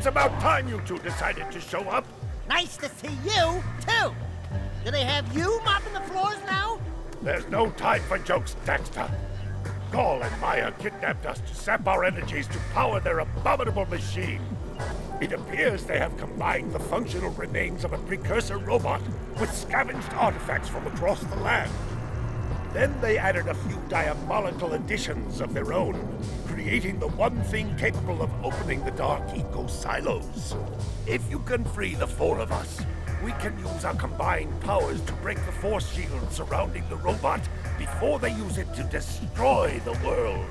It's about time you two decided to show up. Nice to see you, too. Do they have you mopping the floors now? There's no time for jokes, Daxter. Gol and Maya kidnapped us to sap our energies to power their abominable machine. It appears they have combined the functional remains of a precursor robot with scavenged artifacts from across the land. Then they added a few diabolical additions of their own, creating the one thing capable of opening the dark eco-silos. If you can free the four of us, we can use our combined powers to break the force shield surrounding the robot before they use it to destroy the world.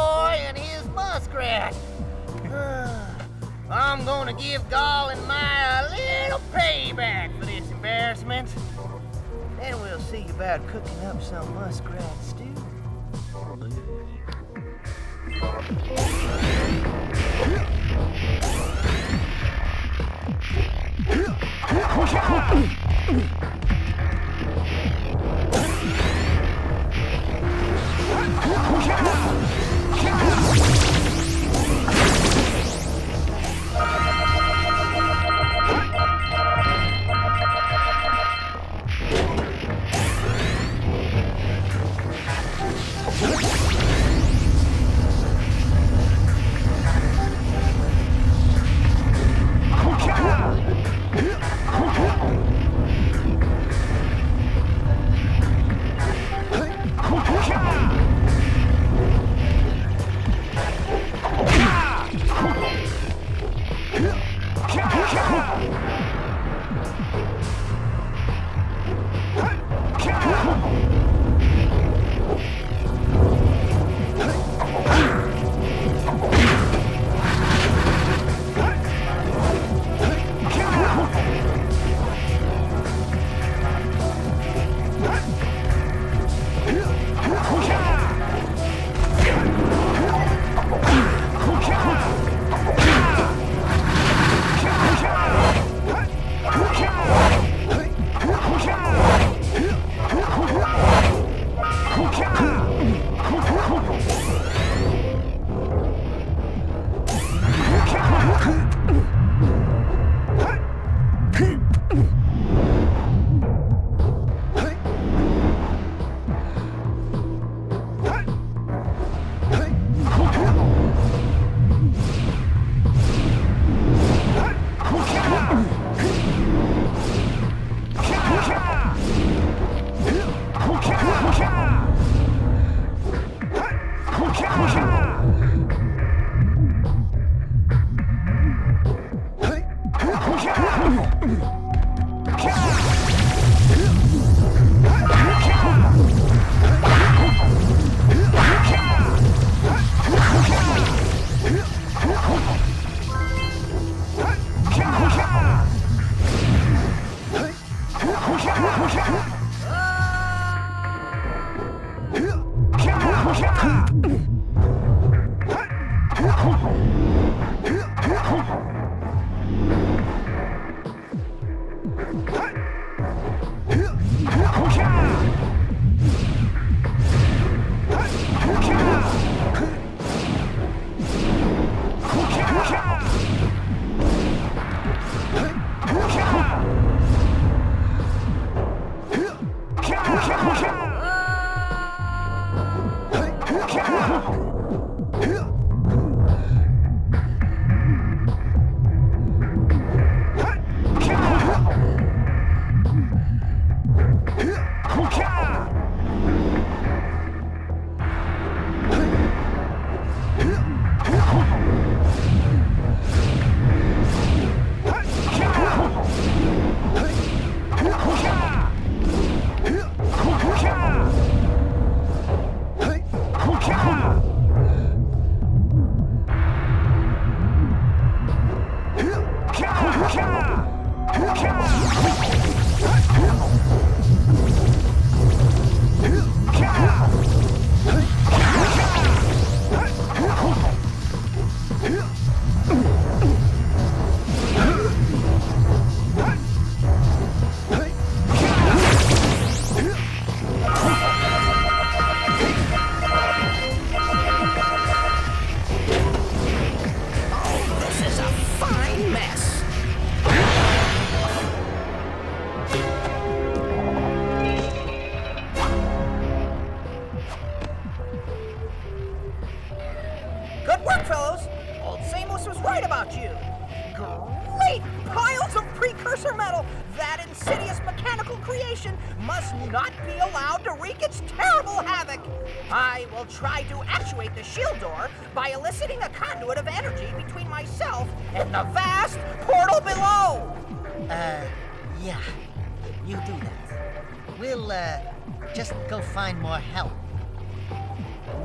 boy and his muskrat. I'm gonna give Gol and Maya a little payback for this embarrassment. Then we'll see about cooking up some muskrat stew.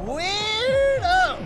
Weirdo!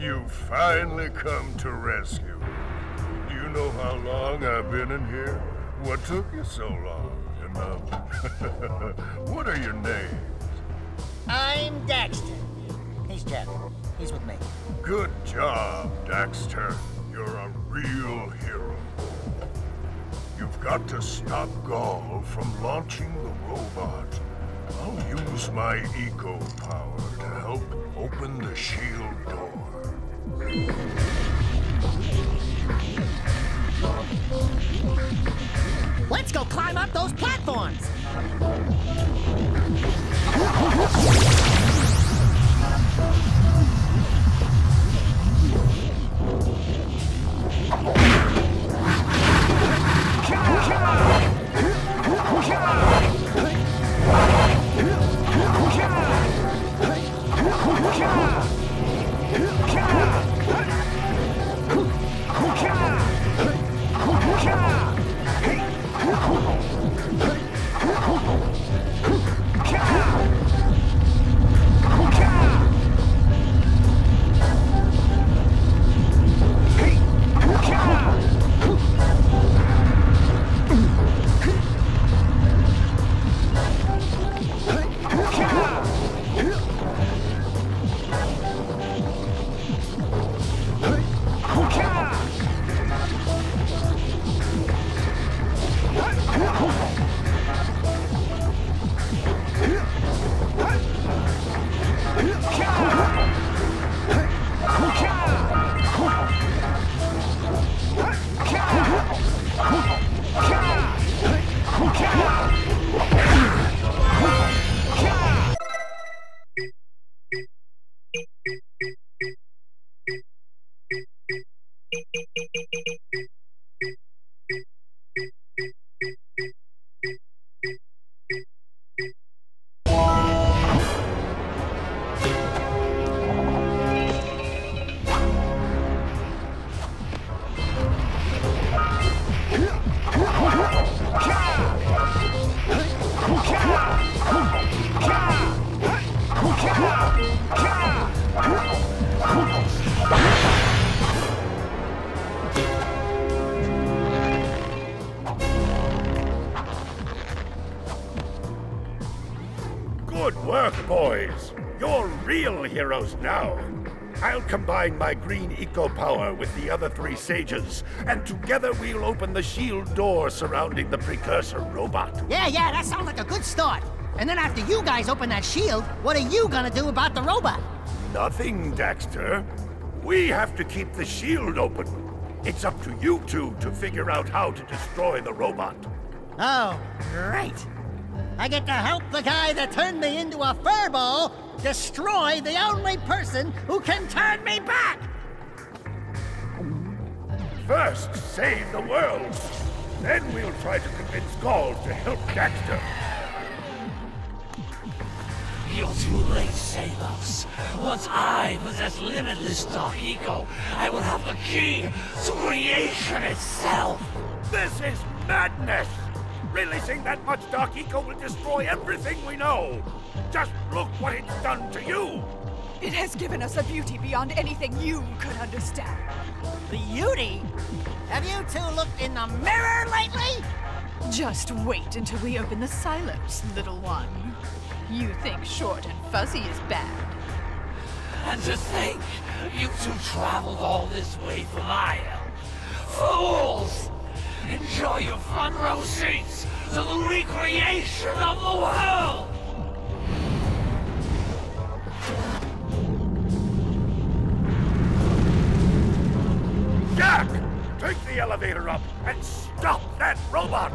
You finally come to rescue. Do you know how long I've been in here? What took you so long? And, what are your names? I'm Daxter. He's Jak. He's with me. Good job, Daxter. You're a real hero. You've got to stop Gol from launching the robot. I'll use my eco power to help open the shield door. Let's go climb up those platforms! boys! You're real heroes now! I'll combine my green eco-power with the other three sages, and together we'll open the shield door surrounding the precursor robot. Yeah, that sounds like a good start. And then after you guys open that shield, what are you gonna do about the robot? Nothing, Daxter. We have to keep the shield open. It's up to you two to figure out how to destroy the robot. Oh, right. I get to help the guy that turned me into a furball destroy the only person who can turn me back! First, save the world. Then we'll try to convince Gol to help Daxter. You're too late, Samos. Once I possess limitless dark ego, I will have the key to creation itself. This is madness! Releasing that much dark eco will destroy everything we know! Just look what it's done to you! It has given us a beauty beyond anything you could understand. Beauty? Have you two looked in the mirror lately? Just wait until we open the silos, little one. You think short and fuzzy is bad. And to think, you two traveled all this way for my help. Fools! Enjoy your front row seats to the recreation of the world! Jak! Take the elevator up and stop that robot!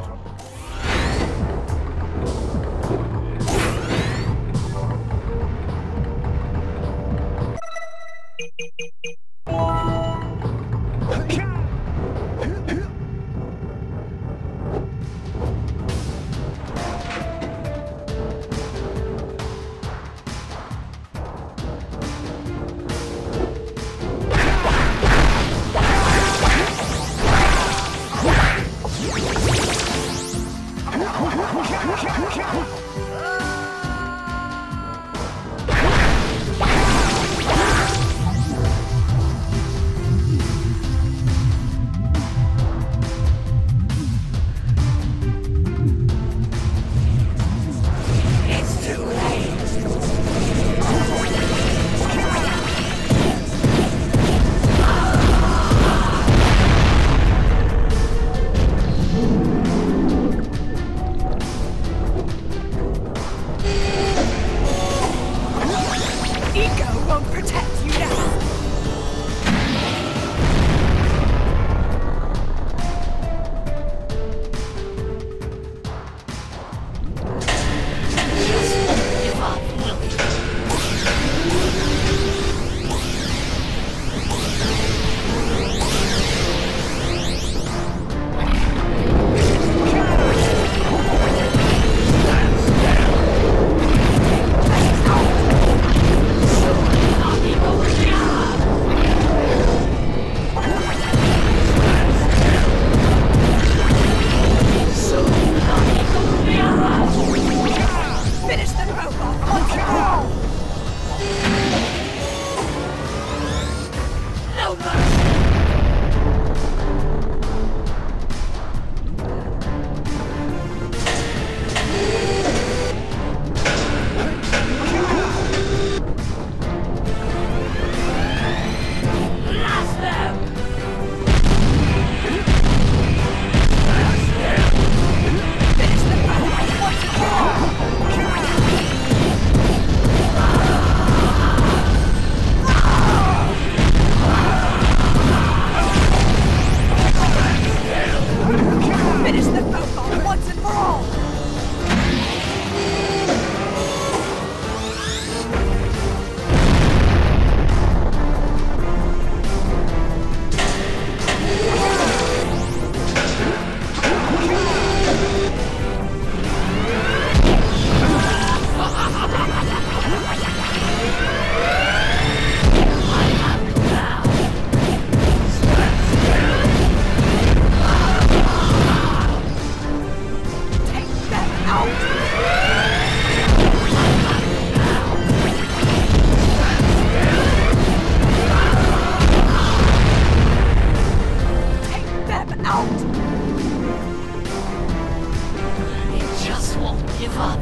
It just won't give up.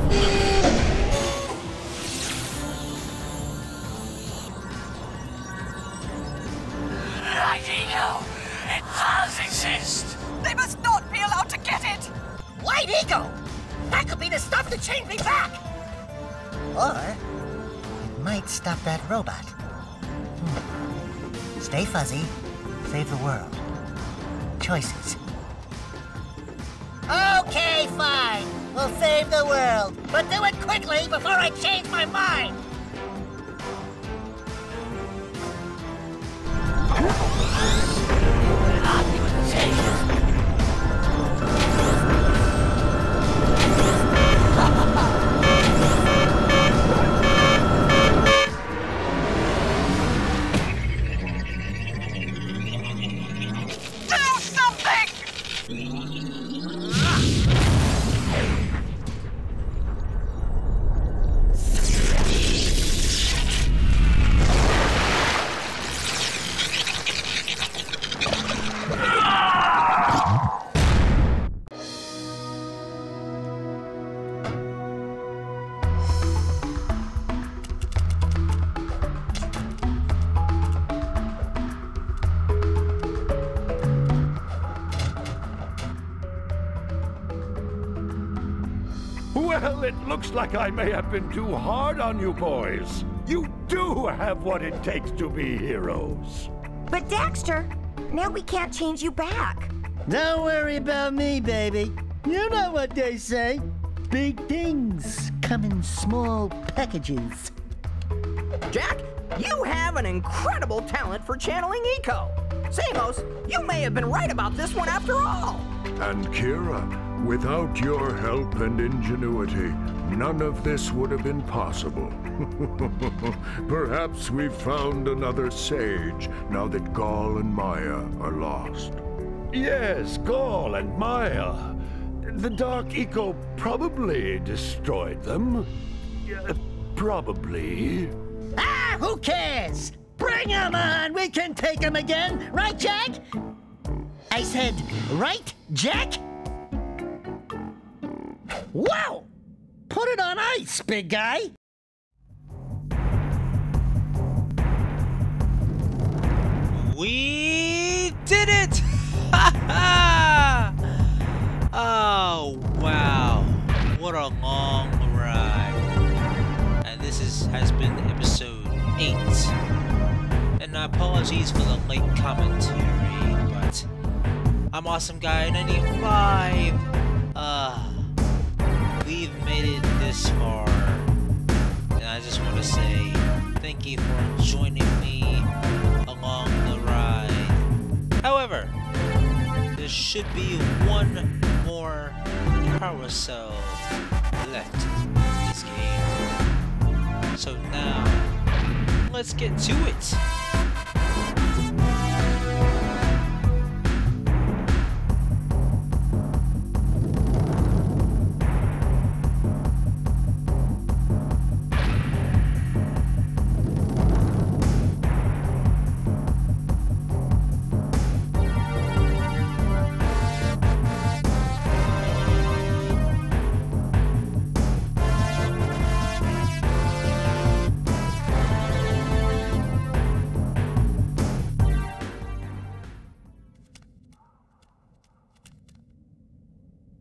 exist! They must not be allowed to get it! White Ego! That could be the stuff to chain me back! Or it might stop that robot. Stay fuzzy, save the world. Choices. Okay, fine. We'll save the world. But do it quickly before I change my mind! Well, it looks like I may have been too hard on you boys. You do have what it takes to be heroes. But Daxter, now we can't change you back. Don't worry about me, baby. You know what they say. Big things come in small packages. Jak, you have an incredible talent for channeling Eco. Samos, you may have been right about this one after all. And Keira. Without your help and ingenuity, none of this would have been possible. Perhaps we've found another sage, now that Gol and Maya are lost. Yes, Gol and Maya. The Dark Eco probably destroyed them. Probably. Ah, who cares? Bring them on! We can take them again! Right, Jak? I said, right, Jak? Wow! Put it on ice, big guy! We did it! Ha ha! Oh, wow. What a long ride. And this has been episode 8. And apologies for the late commentary, but I'm AwesomeGuy95. We've made it this far, and I just want to say thank you for joining me along the ride. However, there should be one more carousel left in this game. So now, let's get to it!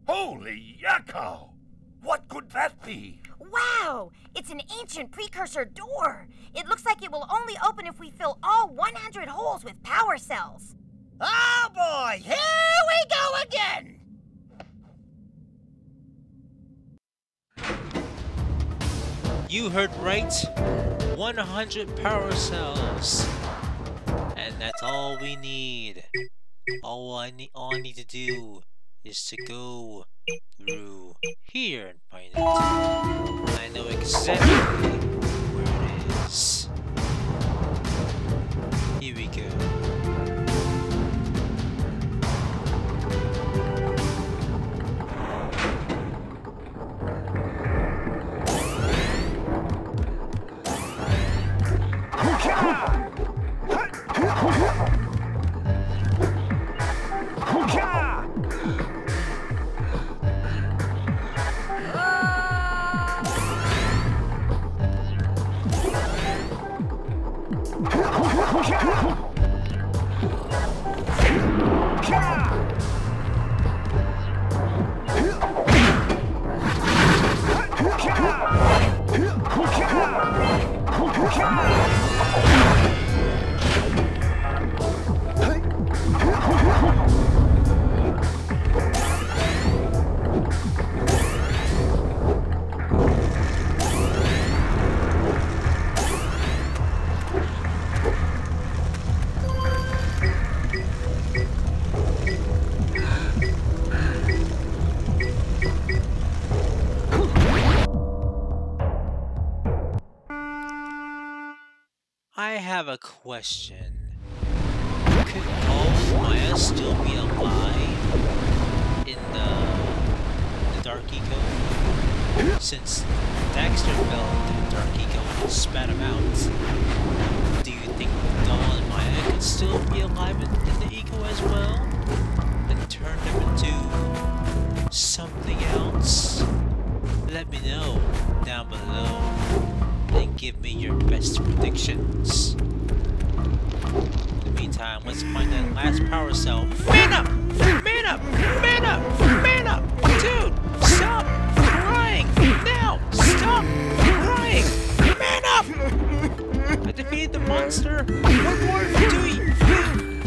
Holy Yakko! What could that be? Wow! It's an ancient precursor door! It looks like it will only open if we fill all 100 holes with power cells! Oh boy! Here we go again! You heard right, 100 power cells! And that's all we need. All I need to do is to go through here and find it. I know exactly where it is. Here we go. I have a question. Could Gol and Maya still be alive in the Dark Eco? Since Daxter fell into the Dark Eco and spat him out, do you think Gol and Maya could still be alive in the Eco as well? And turn them into something else? Let me know down below and give me your best predictions. In the meantime, let's find that last power cell. Man up! Man up! Man up! Man up! Dude, stop crying! Now! Stop crying! Man up! I defeated the monster! What more do we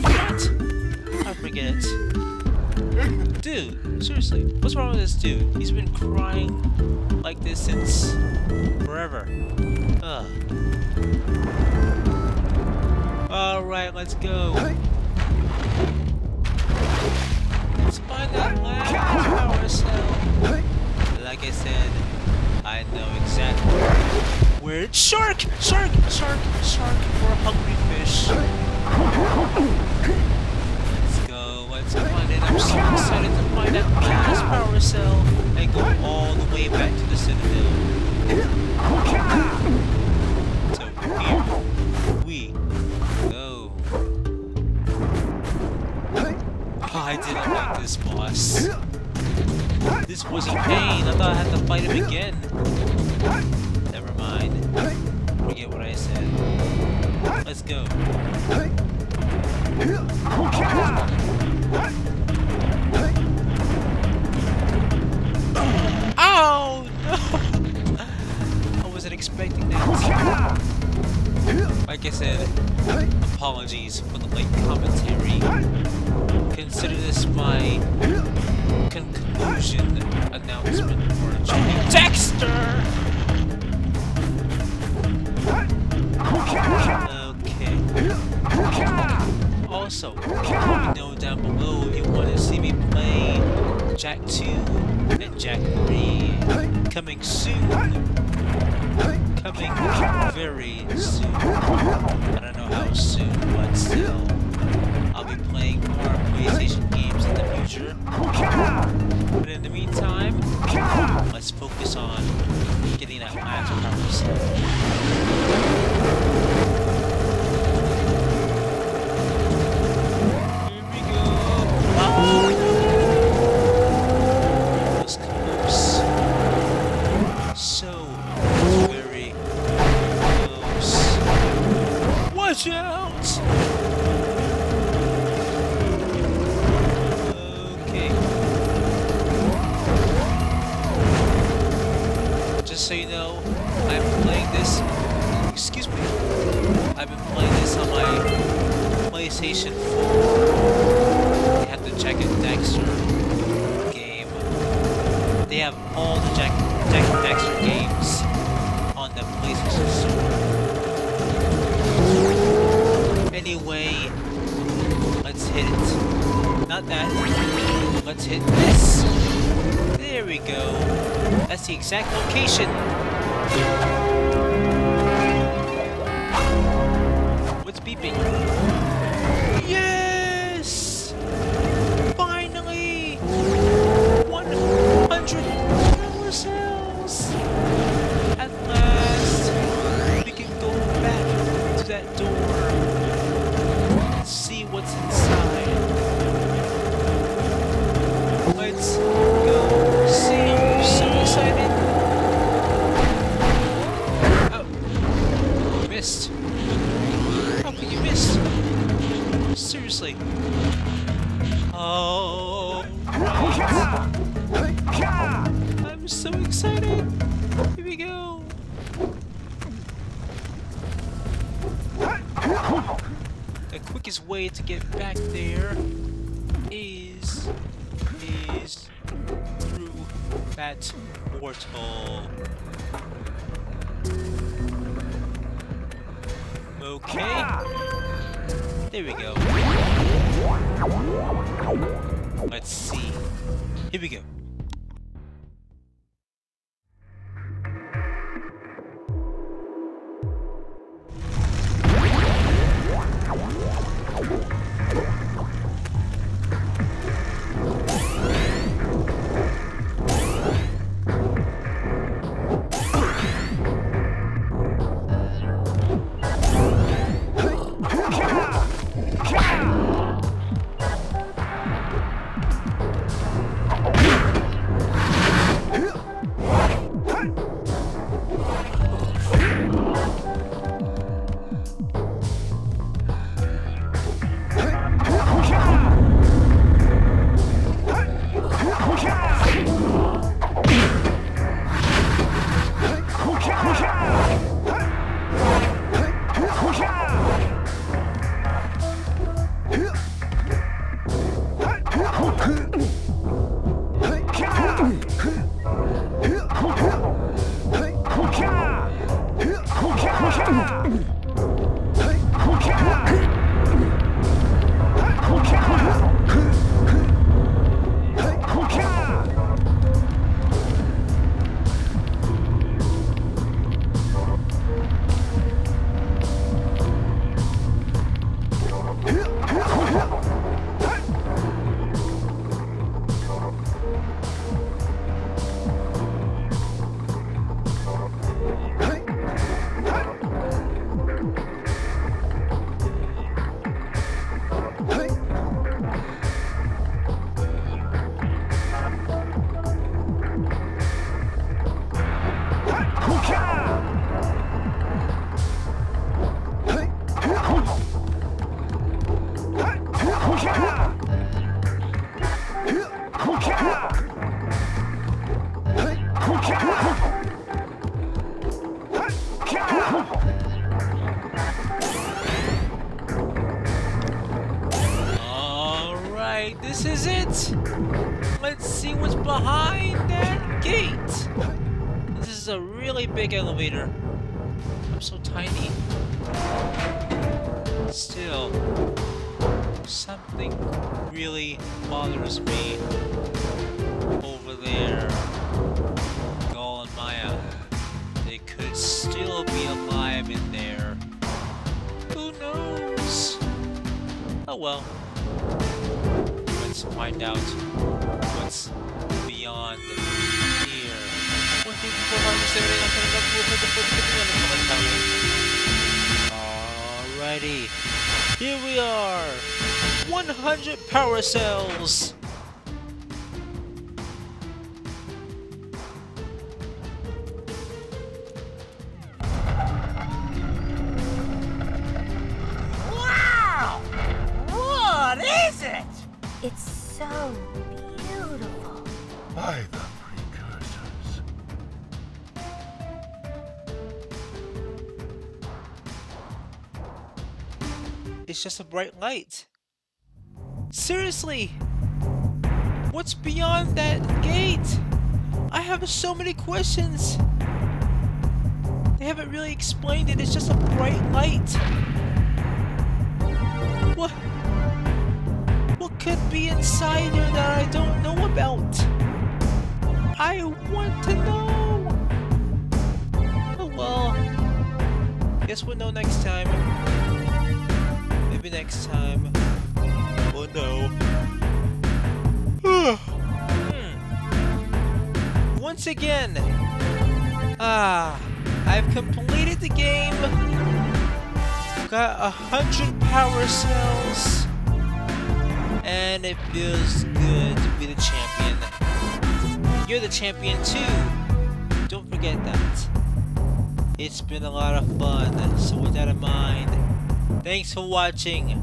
do? What? I forget. Dude, seriously, what's wrong with this dude? He's been crying like this since forever. Ugh. Alright, let's go. Let's find that last power cell. Like I said, I know exactly where it's. Shark! Shark! Shark! Shark! For a hungry fish. I'm so excited to find that last power cell and go all the way back to the Citadel. So here we go. Oh, I didn't like this boss. This was a pain. I thought I had to fight him again. Never mind. Forget what I said. Let's go. Oh no! I wasn't expecting that. Like I said, apologies for the late commentary. Consider this my conclusion announcement for Daxter! Okay. Also, let me know down below if you want to see me play Jak 2 and Jak 3 coming soon. Coming very soon. I don't know how soon, but still. I'll be playing more PlayStation games in the future. But in the meantime, let's focus on getting that last power cell. So you know, I've been playing this, excuse me, I've been playing this on my PlayStation 4. They have the Jak and Daxter game. They have all the Jak and Daxter games on the PlayStation Store. Anyway, let's hit it. Not that, let's hit this. There we go. That's the exact location. What's beeping? Yes! Finally! 100 power cells! At last, we can go back to that door and see what's inside. Let's go. See, I'm so excited. Oh, missed. How could you miss? Seriously. Oh, right. I'm so excited. Here we go. The quickest way to get back there is that portal. Okay. There we go. Let's see. Here we go. Big elevator. I'm so tiny. Still, something really bothers me over there. Gol and Maya. They could still be alive in there. Who knows? Oh well. Let's find out what's beyond here. Alrighty, here we are, 100 power cells. Wow, what is it? It's so beautiful. By the it's just a bright light. Seriously! What's beyond that gate? I have so many questions! They haven't really explained it, it's just a bright light. What could be inside there that I don't know about? I want to know! Oh well. Guess we'll know next time. Maybe next time. Oh no. Once again. I've completed the game. Got 100 power cells. And it feels good to be the champion. You're the champion too. Don't forget that. It's been a lot of fun. So with that in mind. Thanks for watching.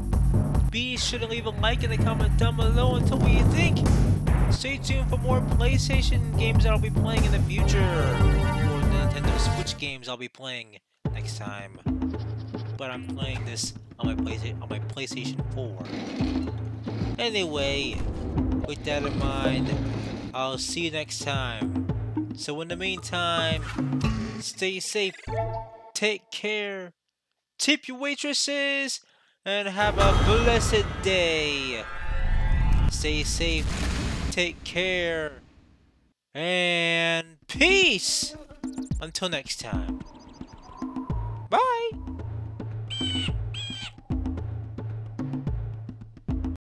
Be sure to leave a like and a comment down below and tell me what you think. Stay tuned for more PlayStation games that I'll be playing in the future. Or the Nintendo Switch games I'll be playing next time. But I'm playing this on my PlayStation 4. Anyway, with that in mind, I'll see you next time. So in the meantime, stay safe, take care. Tip your waitresses and have a blessed day. Stay safe, take care, and peace! Until next time.